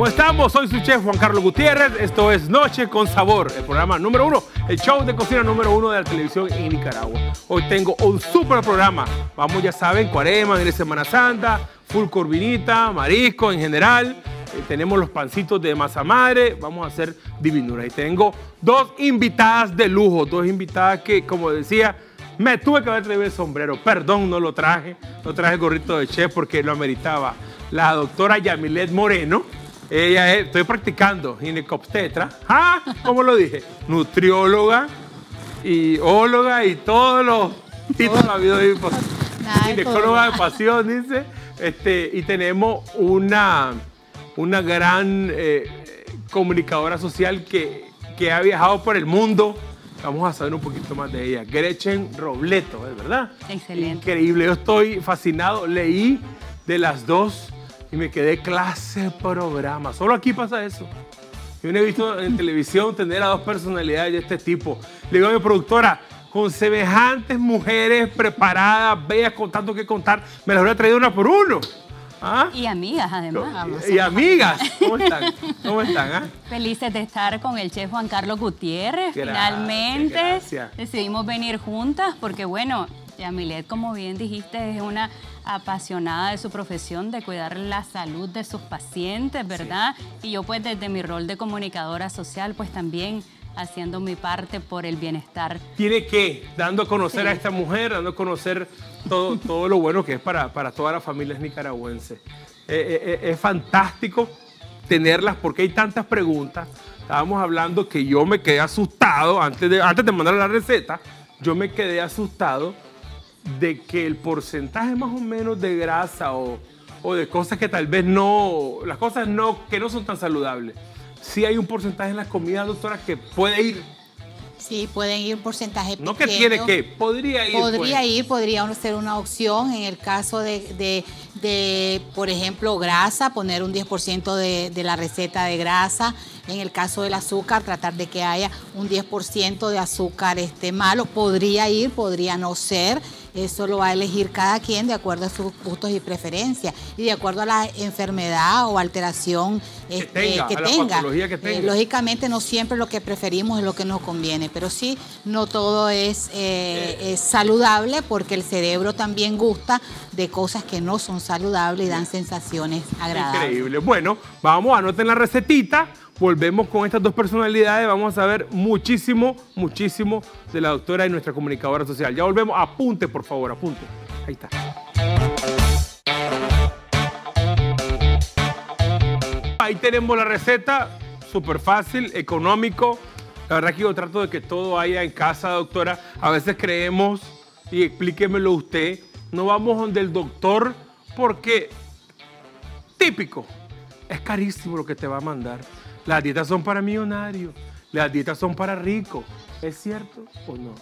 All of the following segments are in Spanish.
¿Cómo estamos? Soy su chef Juan Carlos Gutiérrez. Esto es Noche con Sabor, el programa número uno, el show de cocina número uno de la televisión en Nicaragua. Hoy tengo un super programa. Vamos, ya saben, cuarema, viene Semana Santa, full corvinita, marisco en general. Tenemos los pancitos de masa madre, vamos a hacer divinuras. Y tengo dos invitadas de lujo, dos invitadas que, como decía, me tuve que haber traído el sombrero. Perdón, no lo traje, no traje el gorrito de chef porque lo ameritaba. La doctora Yamileth Moreno, ella es, estoy practicando ginecobstetra, ¿ah? ¿Cómo lo dije? Nutrióloga y óloga y todos los títulos habidos y por ginecóloga de pasión, dice. Y tenemos una gran comunicadora social que ha viajado por el mundo. Vamos a saber un poquito más de ella. Gretchen Robleto, ¿verdad? Excelente. Increíble, yo estoy fascinado. Leí de las dos y me quedé clase programa. Solo aquí pasa eso. Yo no he visto en televisión tener a dos personalidades de este tipo. Le digo a mi productora, con semejantes mujeres preparadas, bellas, con tanto que contar, me las hubiera traído una por uno. ¿Ah? Y amigas, además. Y amigas. ¿Cómo están? ¿Cómo están? ¿Ah? Felices de estar con el chef Juan Carlos Gutiérrez. Gracias, finalmente gracias. Decidimos venir juntas porque, bueno, Yamileth, como bien dijiste, es una apasionada de su profesión, de cuidar la salud de sus pacientes, ¿verdad? Sí. Y yo, pues, desde mi rol de comunicadora social, pues también haciendo mi parte por el bienestar. ¿Tiene que? Dando a conocer, sí, a esta mujer, dando a conocer todo lo bueno que es para todas las familias nicaragüenses. Es fantástico tenerlas porque hay tantas preguntas. Estábamos hablando que yo me quedé asustado, antes de mandar la receta, yo me quedé asustado de que el porcentaje más o menos de grasa o de cosas que tal vez no, las cosas no, que no son tan saludables. Sí hay un porcentaje en las comidas, doctora, que puede ir. Sí, pueden ir un porcentaje pequeño. No que tiene que, podría ir. Podría pues ir, podría ser una opción en el caso de por ejemplo, grasa, poner un 10% de la receta de grasa. En el caso del azúcar, tratar de que haya un 10% de azúcar malo. Podría ir, podría no ser. Eso lo va a elegir cada quien de acuerdo a sus gustos y preferencias y de acuerdo a la enfermedad o alteración que tenga. Lógicamente no siempre lo que preferimos es lo que nos conviene, pero sí, no todo es saludable porque el cerebro también gusta de cosas que no son saludables y dan sensaciones agradables. Increíble. Bueno, vamos, anoten la recetita. Volvemos con estas dos personalidades. Vamos a saber muchísimo, muchísimo de la doctora y nuestra comunicadora social. Ya volvemos. Apunte, por favor, apunte. Ahí está. Ahí tenemos la receta. Súper fácil, económico. La verdad que yo trato de que todo haya en casa, doctora. A veces creemos, y explíquemelo usted, no vamos donde el doctor porque típico. Es carísimo lo que te va a mandar. Las dietas son para millonarios, las dietas son para ricos. ¿Es cierto o no?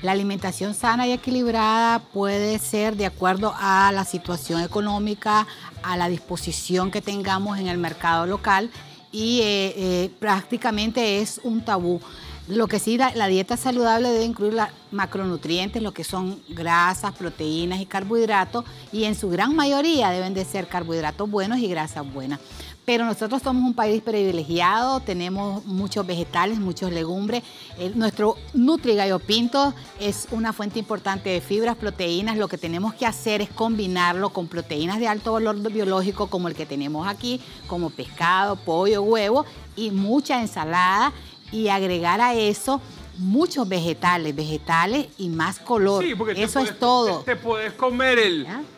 La alimentación sana y equilibrada puede ser de acuerdo a la situación económica, a la disposición que tengamos en el mercado local y prácticamente es un tabú. Lo que sí, la dieta saludable debe incluir macronutrientes, lo que son grasas, proteínas y carbohidratos, y en su gran mayoría deben de ser carbohidratos buenos y grasas buenas. Pero nosotros somos un país privilegiado, tenemos muchos vegetales, muchas legumbres. Nuestro Nutrigallo Pinto es una fuente importante de fibras, proteínas. Lo que tenemos que hacer es combinarlo con proteínas de alto valor biológico como el que tenemos aquí, como pescado, pollo, huevo y mucha ensalada, y agregar a eso muchos vegetales y más color. Sí, porque eso es todo. Te puedes comer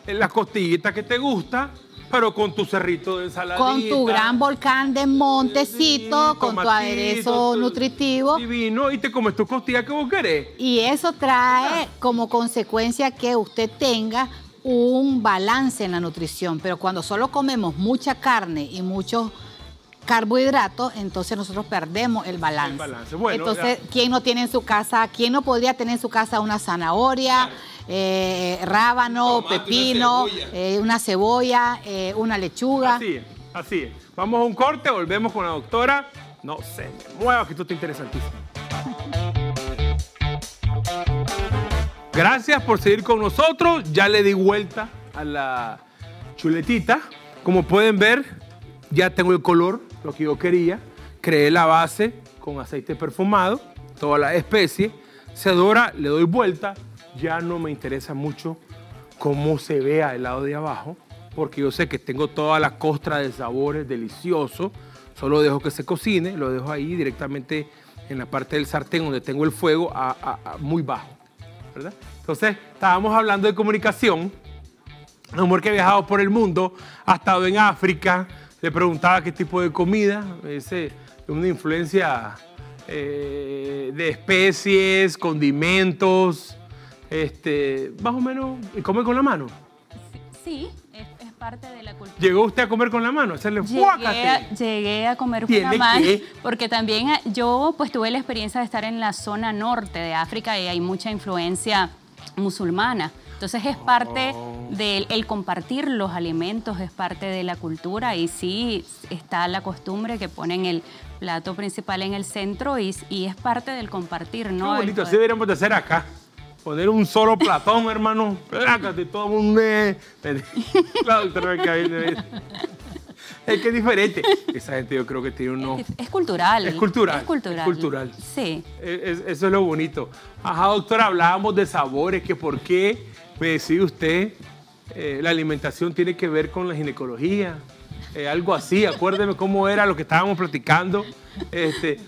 la costillita que te gusta, pero con tu cerrito de ensalada, con tu gran volcán de montecito, sí, con tu aderezo nutritivo. Divino, y te comes tu costilla que vos querés. Y eso trae como consecuencia que usted tenga un balance en la nutrición. Pero cuando solo comemos mucha carne y muchos carbohidratos, entonces nosotros perdemos el balance. Bueno, entonces, ¿quién no tiene en su casa, quién no podría tener en su casa una zanahoria, rábano, tomate, pepino, una cebolla, una lechuga? Así es, así es. Vamos a un corte, volvemos con la doctora. No se me mueva, que esto está interesantísimo. Gracias por seguir con nosotros. Ya le di vuelta a la chuletita. Como pueden ver, ya tengo el color. lo que yo quería. Creé la base con aceite perfumado, toda la especie. Se dora, le doy vuelta. Ya no me interesa mucho cómo se vea el lado de abajo, porque yo sé que tengo toda la costra de sabores deliciosos. Solo dejo que se cocine, lo dejo ahí directamente en la parte del sartén donde tengo el fuego muy bajo, ¿verdad? Entonces, estábamos hablando de comunicación. Un amor que ha viajado por el mundo, ha estado en África, le preguntaba qué tipo de comida, me dice una influencia de especies, condimentos, más o menos, ¿y come con la mano? Sí, es parte de la cultura. ¿Llegó usted a comer con la mano? ¿Hacerle fuácate? Llegué a comer con la mano porque también yo pues tuve la experiencia de estar en la zona norte de África y hay mucha influencia musulmana. Entonces es parte del compartir los alimentos, es parte de la cultura y sí está la costumbre que ponen el plato principal en el centro y es parte del compartir, ¿no? Qué bonito, así deberíamos de hacer acá. Poner un solo platón, hermano. Plácate, todo el mundo. Es que es diferente. Esa gente yo creo que tiene uno... Es cultural. Es cultural. Es cultural. Es cultural. Sí. Eso es lo bonito. Ajá, doctora, hablábamos de sabores, que por qué me decía usted la alimentación tiene que ver con la ginecología, algo así. Acuérdeme cómo era lo que estábamos platicando,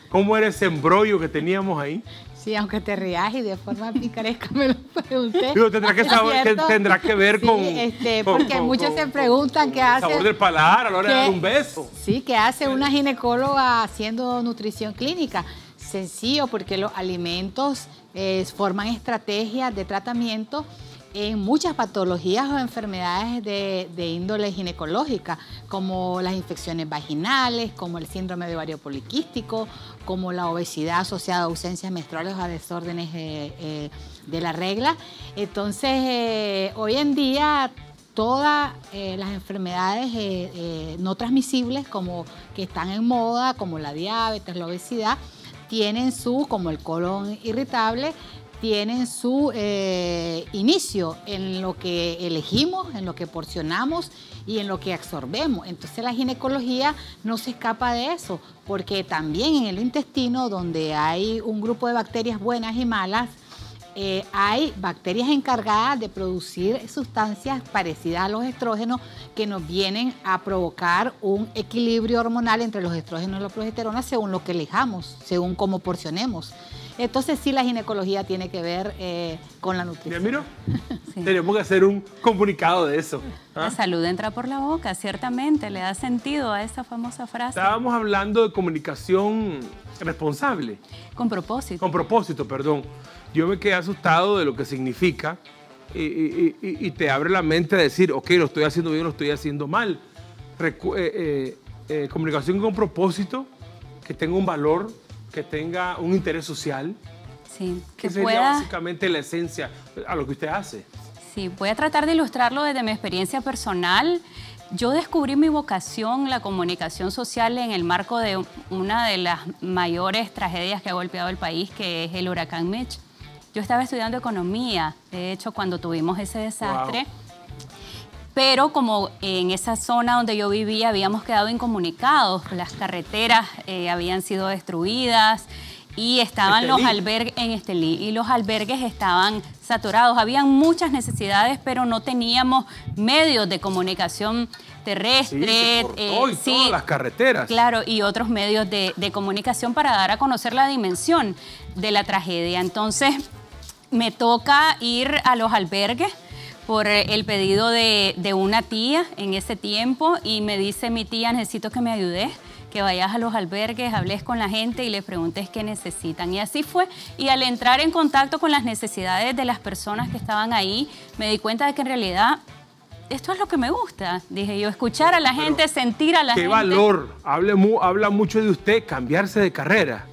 cómo era ese embrollo que teníamos ahí. Sí, aunque te rías y de forma picaresca me lo pregunté. Digo, tendrá que ver con... Sí, porque muchos se preguntan qué hace... El sabor del paladar a la hora de dar un beso. Sí, qué hace una ginecóloga haciendo nutrición clínica. Sencillo, porque los alimentos forman estrategias de tratamiento en muchas patologías o enfermedades de índole ginecológica, como las infecciones vaginales, como el síndrome de ovario poliquístico, como la obesidad asociada a ausencias menstruales o a desórdenes de la regla. Entonces, hoy en día, todas las enfermedades no transmisibles, como que están en moda, como la diabetes, la obesidad, tienen como el colon irritable, tienen su inicio en lo que elegimos, en lo que porcionamos y en lo que absorbemos. Entonces la ginecología no se escapa de eso, porque también en el intestino, donde hay un grupo de bacterias buenas y malas, hay bacterias encargadas de producir sustancias parecidas a los estrógenos que nos vienen a provocar un equilibrio hormonal entre los estrógenos y la progesterona según lo que elijamos, según cómo porcionemos. Entonces sí, la ginecología tiene que ver con la nutrición. ¿Ya miro? Sí. Tenemos que hacer un comunicado de eso. ¿Ah? La salud entra por la boca, ciertamente. Le da sentido a esa famosa frase. Estábamos hablando de comunicación responsable. Con propósito. Con propósito, perdón. Yo me quedé asustado de lo que significa y te abre la mente a decir, ok, lo estoy haciendo bien, lo estoy haciendo mal. Comunicación con propósito, que tenga un valor, que tenga un interés social, sí, que sería básicamente la esencia a lo que usted hace. Sí, voy a tratar de ilustrarlo desde mi experiencia personal. Yo descubrí mi vocación, la comunicación social, en el marco de una de las mayores tragedias que ha golpeado el país, que es el huracán Mitch. Yo estaba estudiando economía, de hecho, cuando tuvimos ese desastre. Wow. Pero como en esa zona donde yo vivía habíamos quedado incomunicados, las carreteras habían sido destruidas y estaban los albergues en Estelí y los albergues estaban saturados. Habían muchas necesidades, pero no teníamos medios de comunicación terrestre. Sí, todas las carreteras. Claro, y otros medios de comunicación para dar a conocer la dimensión de la tragedia. Entonces, me toca ir a los albergues por el pedido de una tía en ese tiempo y me dice mi tía, necesito que me ayudes, que vayas a los albergues, hables con la gente y les preguntes qué necesitan. Y así fue. Y al entrar en contacto con las necesidades de las personas que estaban ahí, me di cuenta de que en realidad esto es lo que me gusta. Dije yo, escuchar a la gente, sentir a la gente. ¡Qué valor! Habla mucho de usted, cambiarse de carrera.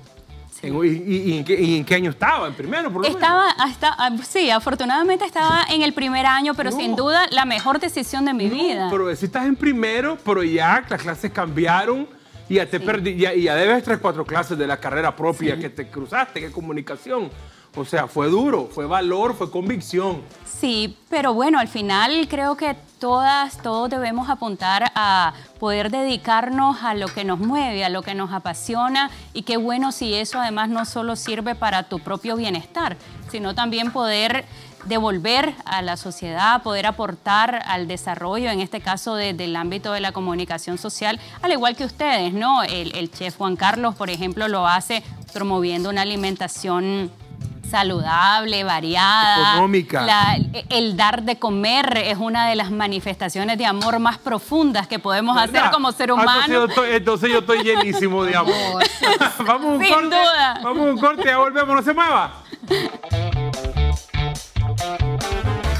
¿Y en qué año estaba? ¿En primero, por lo menos? Sí, afortunadamente estaba en el primer año, pero sin duda la mejor decisión de mi vida. Pero si estás en primero, pero ya las clases cambiaron y ya te perdí, ya debes 3 o 4 clases de la carrera propia que te cruzaste, que es comunicación. O sea, fue duro, fue valor, fue convicción. Sí, pero bueno, al final creo que todos debemos apuntar a poder dedicarnos a lo que nos mueve, a lo que nos apasiona, y qué bueno si eso además no solo sirve para tu propio bienestar, sino también poder devolver a la sociedad, poder aportar al desarrollo, en este caso desde el ámbito de la comunicación social, al igual que ustedes, ¿no? El chef Juan Carlos, por ejemplo, lo hace promoviendo una alimentación saludable, variada, económica. El dar de comer es una de las manifestaciones de amor más profundas que podemos hacer como ser humano. Entonces yo estoy llenísimo de amor. Vamos a un corte. Vamos a un corte, ya volvemos, no se mueva.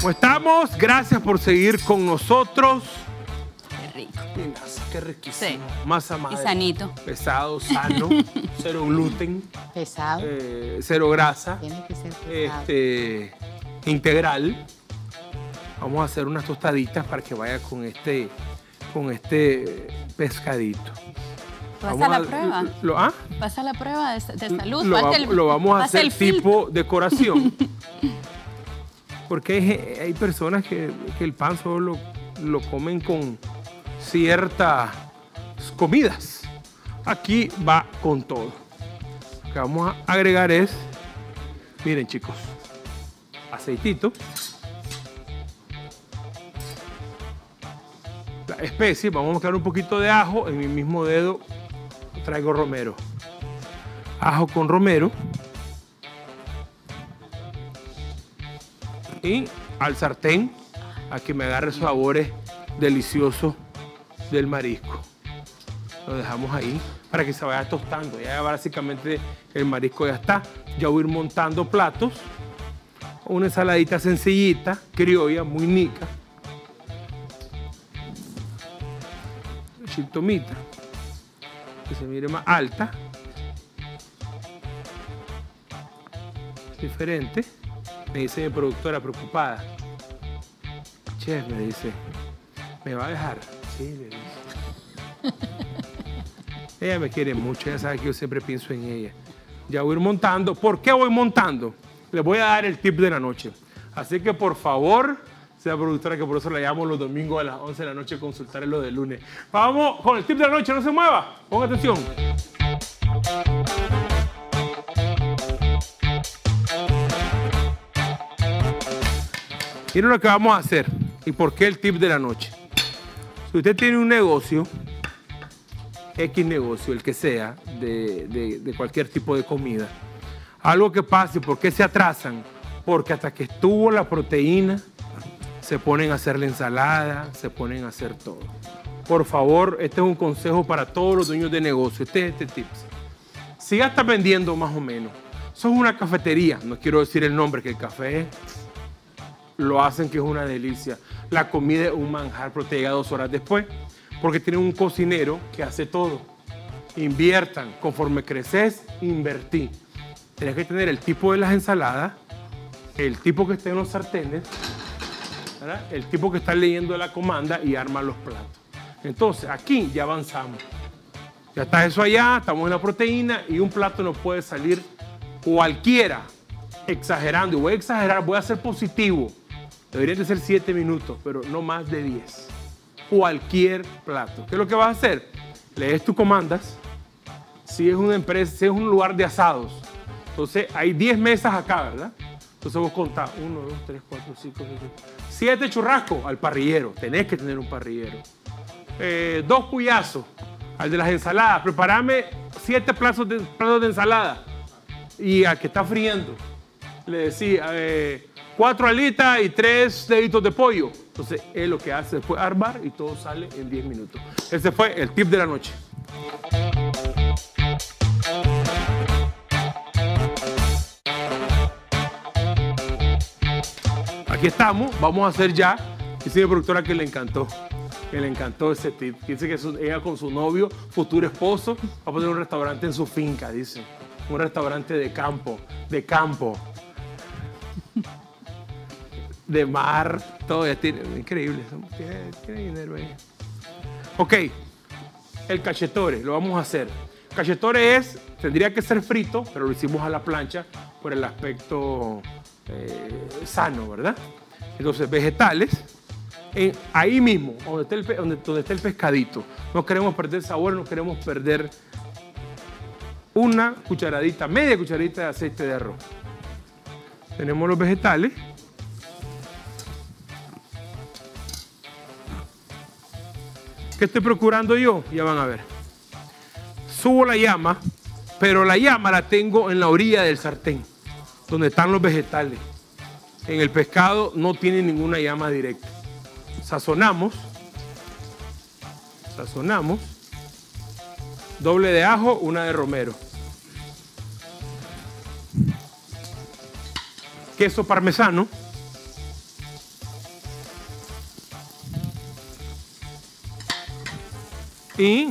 Pues estamos, gracias por seguir con nosotros. Qué rico. Qué masa, qué riquísimo. Sí. Masa madre. Y sanito. Pesado, sano, cero gluten. Pesado. Cero grasa. Tiene que ser pesado. Integral. Vamos a hacer unas tostaditas para que vaya con este pescadito. ¿Pasa la prueba? ¿Pasa la prueba de salud? Lo vamos a hacer tipo decoración. Porque hay personas que el pan solo lo comen con ciertas comidas. Aquí va con todo. Lo que vamos a agregar es, miren chicos, aceitito, la especie, vamos a mezclar un poquito de ajo, en mi mismo dedo traigo romero. Ajo con romero. Y al sartén a que me agarre sabores deliciosos del marisco. Lo dejamos ahí para que se vaya tostando. Ya básicamente el marisco ya está. Ya voy a ir montando platos. Una ensaladita sencillita, criolla, muy nica. Chiltomita, que se mire más alta. Diferente. Me dice mi productora preocupada. Chef, me dice, ¿me va a dejar? Sí, le dice. Ella me quiere mucho, ella sabe que yo siempre pienso en ella. Ya voy a ir montando. ¿Por qué voy montando? Les voy a dar el tip de la noche. Así que, por favor, sea productora, que por eso la llamo los domingos a las 11 de la noche, consultaré lo del lunes. Vamos con el tip de la noche, no se mueva. Ponga atención. Miren lo que vamos a hacer y por qué el tip de la noche. Si usted tiene un negocio, X negocio, el que sea, de cualquier tipo de comida, algo que pase, ¿por qué se atrasan? Porque hasta que estuvo la proteína, se ponen a hacer la ensalada, se ponen a hacer todo. Por favor, este es un consejo para todos los dueños de negocio. Este es este tip. Si ya estás vendiendo más o menos, sos una cafetería, no quiero decir el nombre, que el café es... Lo hacen que es una delicia. La comida es un manjar, pero te llega 2 horas después, porque tienen un cocinero que hace todo. Inviertan. Conforme creces, invertí. Tienes que tener el tipo de las ensaladas, el tipo que está en los sartenes, ¿verdad? El tipo que está leyendo la comanda y arma los platos. Entonces, aquí ya avanzamos. Ya está eso allá, estamos en la proteína y un plato no puede salir cualquiera. Exagerando, y voy a exagerar, voy a ser positivo. Deberían de ser 7 minutos, pero no más de 10. Cualquier plato. ¿Qué es lo que vas a hacer? Lees tus comandas. Si es una empresa, si es un lugar de asados. Entonces, hay 10 mesas acá, ¿verdad? Entonces vos contás 1, 2, 3, 4, 5, 6, 7 churrascos al parrillero. Tenés que tener un parrillero. 2 cuyazos al de las ensaladas. Preparame 7 platos de ensalada. Y al que está friendo, le decía 4 alitas y 3 deditos de pollo. Entonces, él lo que hace después armar y todo sale en 10 minutos. Ese fue el tip de la noche. Aquí estamos, vamos a hacer ya. Dice mi productora que le encantó. Que le encantó ese tip. Dice que ella con su novio, futuro esposo, va a poner un restaurante en su finca, dice. Un restaurante de campo, de mar, todo. Increíble, tiene dinero ahí. Ok, el cacciatore, lo vamos a hacer. Cacciatore tendría que ser frito, pero lo hicimos a la plancha por el aspecto sano, ¿verdad? Entonces, vegetales, ahí mismo, donde está el pescadito. No queremos perder sabor, no queremos perder una cucharadita, media cucharadita de aceite de arroz. Tenemos los vegetales. ¿Qué estoy procurando yo? Ya van a ver. Subo la llama, pero la llama la tengo en la orilla del sartén, donde están los vegetales. En el pescado no tiene ninguna llama directa. Sazonamos. Sazonamos. Doble de ajo, una de romero. Queso parmesano. Y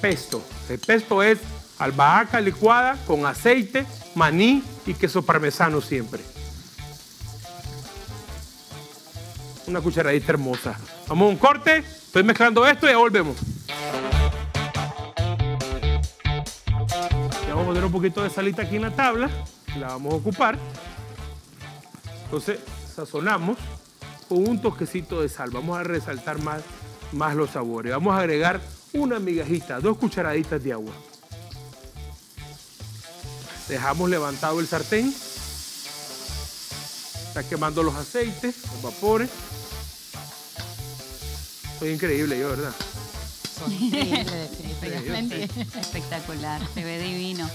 pesto. El pesto es albahaca licuada con aceite, maní y queso parmesano siempre. Una cucharadita hermosa. Vamos a un corte. Estoy mezclando esto y ya volvemos. Ya vamos a poner un poquito de salita aquí en la tabla. La vamos a ocupar. Entonces, sazonamos con un toquecito de sal. Vamos a resaltar más los sabores. Vamos a agregar una migajita, 2 cucharaditas de agua. Dejamos levantado el sartén. Está quemando los aceites, los vapores. Soy increíble yo, ¿verdad? Increíble, definitivamente. Espectacular, se ve divino.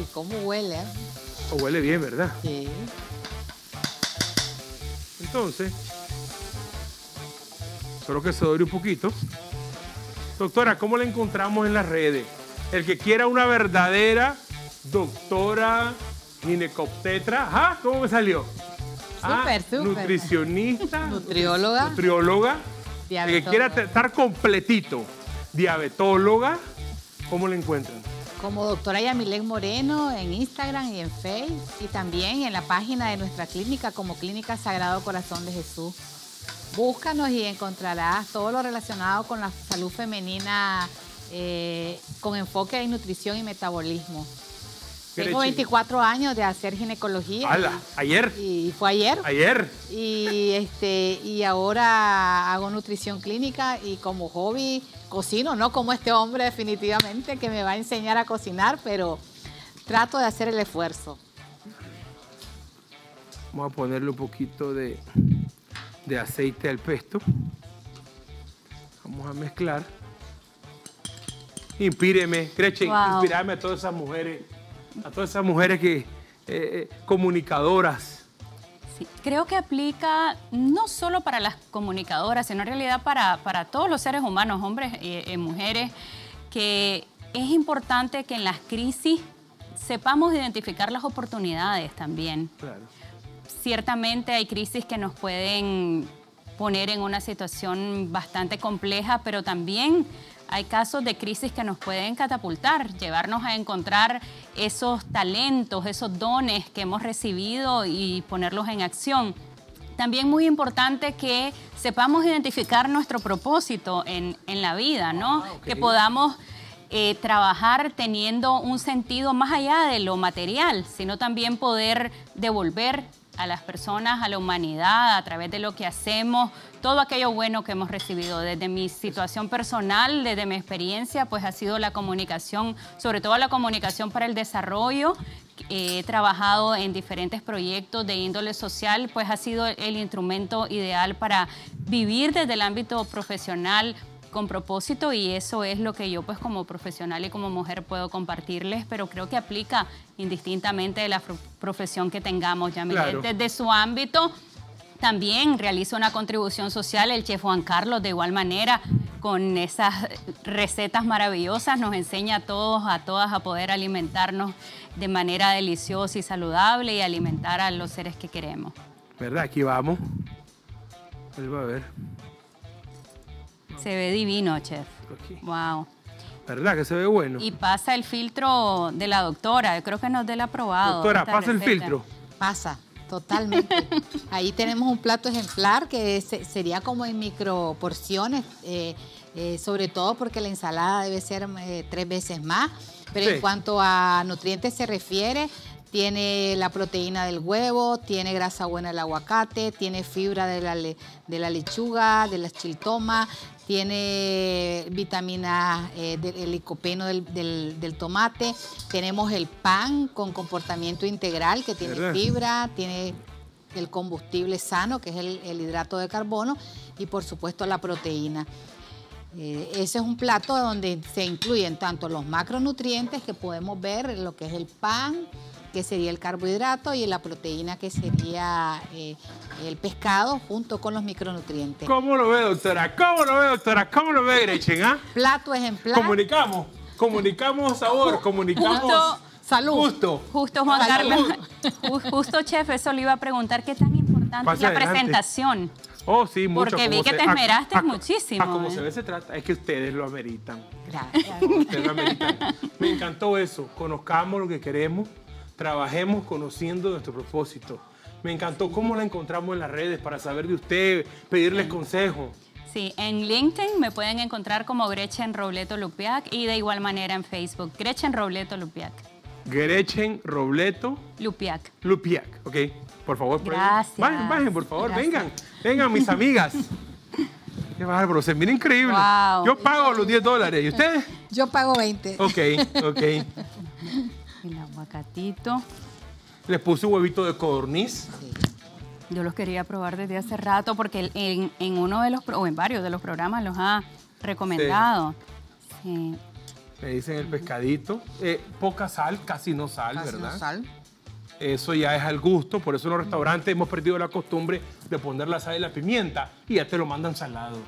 ¿Y cómo huele? Huele bien, ¿verdad? Sí. Entonces, solo que se dore un poquito. Doctora, ¿cómo la encontramos en las redes? El que quiera una verdadera doctora ginecobstetra, ¿ah? ¿Cómo me salió? Súper, súper. Nutricionista. Nutrióloga. Nutrióloga. Diabetóloga. El que quiera estar completito. Diabetóloga. ¿Cómo la encuentran? Como doctora Yamileth Moreno en Instagram y en Facebook. Y también en la página de nuestra clínica como Clínica Sagrado Corazón de Jesús. Búscanos y encontrarás todo lo relacionado con la salud femenina con enfoque en nutrición y metabolismo. Tengo 24 años de hacer ginecología. ¡Hala! ¿Ayer? Y fue ayer. ¡Ayer! Y ahora hago nutrición clínica y como hobby cocino, no como este hombre definitivamente que me va a enseñar a cocinar, pero trato de hacer el esfuerzo. Vamos a ponerle un poquito de aceite al pesto. Vamos a mezclar. Inspíreme, Gretchen, wow. Inspírame a todas esas mujeres. A todas esas mujeres que comunicadoras. Sí, creo que aplica no solo para las comunicadoras, sino en realidad para todos los seres humanos, hombres y mujeres, que es importante que en las crisis sepamos identificar las oportunidades también. Claro. Ciertamente hay crisis que nos pueden poner en una situación bastante compleja, pero también hay casos de crisis que nos pueden catapultar, llevarnos a encontrar esos talentos, esos dones que hemos recibido y ponerlos en acción. También muy importante que sepamos identificar nuestro propósito en la vida, ¿no? Ah, okay. Que podamos trabajar teniendo un sentido más allá de lo material, sino también poder devolver a las personas, a la humanidad, a través de lo que hacemos, todo aquello bueno que hemos recibido. Desde mi situación personal, desde mi experiencia, pues ha sido la comunicación, sobre todo la comunicación para el desarrollo. He trabajado en diferentes proyectos de índole social, pues ha sido el instrumento ideal para vivir desde el ámbito profesional con propósito, y eso es lo que yo pues como profesional y como mujer puedo compartirles, pero creo que aplica indistintamente de la profesión que tengamos, Yamileth. Claro. Desde su ámbito también realizo una contribución social, el chef Juan Carlos de igual manera, con esas recetas maravillosas, nos enseña a todos, a todas a poder alimentarnos de manera deliciosa y saludable y alimentar a los seres que queremos. ¿Verdad? Aquí vamos. Él va a ver. Se ve divino, chef. Okay. Wow. ¿Verdad que se ve bueno? Y pasa el filtro de la doctora. Yo creo que nos dé el aprobado. Doctora, ¿pasa el filtro? Pasa, totalmente. Ahí tenemos un plato ejemplar que sería como en microporciones. sobre todo porque la ensalada debe ser 3 veces más, pero sí, en cuanto a nutrientes se refiere, tiene la proteína del huevo, tiene grasa buena del aguacate, tiene fibra de la lechuga, de las chiltomas, tiene vitamina del licopeno del tomate, tenemos el pan con comportamiento integral que tiene fibra, tiene el combustible sano que es el hidrato de carbono y por supuesto la proteína. Ese es un plato donde se incluyen tanto los macronutrientes que podemos ver, lo que es el pan, que sería el carbohidrato, y la proteína, que sería el pescado, junto con los micronutrientes. ¿Cómo lo ve, doctora? ¿Cómo lo ve, doctora? ¿Cómo lo ve, Gretchen? ¿Ah? Plato ejemplar. Comunicamos sabor, comunicamos... Justo, salud. Justo, Juan Carlos. Justo, chef, eso le iba a preguntar, ¿qué tan importante es la presentación? Oh, sí, mucho. Porque vi que te esmeraste muchísimo. Como se ve, se trata. Es que ustedes lo ameritan. Gracias. Ustedes lo ameritan. Me encantó eso. Conozcamos lo que queremos. Trabajemos conociendo nuestro propósito. Me encantó cómo la encontramos en las redes para saber de usted, pedirles consejos. Sí, en LinkedIn me pueden encontrar como Gretchen Robleto Lupiac y de igual manera en Facebook, Gretchen Robleto Lupiac. Gretchen Robleto Lupiac. Lupiac, ok. Por favor, gracias. Bajen, por favor, gracias. Vengan mis amigas. Qué bárbaro, se mira increíble. Wow. Yo pago los $10, ¿y ustedes? Yo pago 20. Ok. El aguacatito. Les puse un huevito de codorniz. Sí. Yo los quería probar desde hace rato porque en uno de los, o en varios de los programas los ha recomendado. Sí. Sí. Le dicen el pescadito. Poca sal, casi no sal, casi ¿verdad? No sal. Eso ya es al gusto, por eso en los restaurantes hemos perdido la costumbre de poner la sal y la pimienta y ya te lo mandan salado.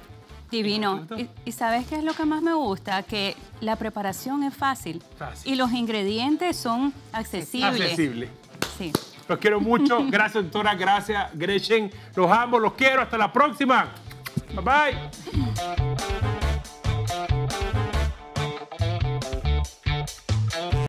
Divino. ¿Y sabes qué es lo que más me gusta? Que la preparación es fácil. Y los ingredientes son accesibles. Sí. Los quiero mucho. Gracias, doctora. Gracias, Gretchen. Los amo, los quiero. Hasta la próxima. Bye, bye.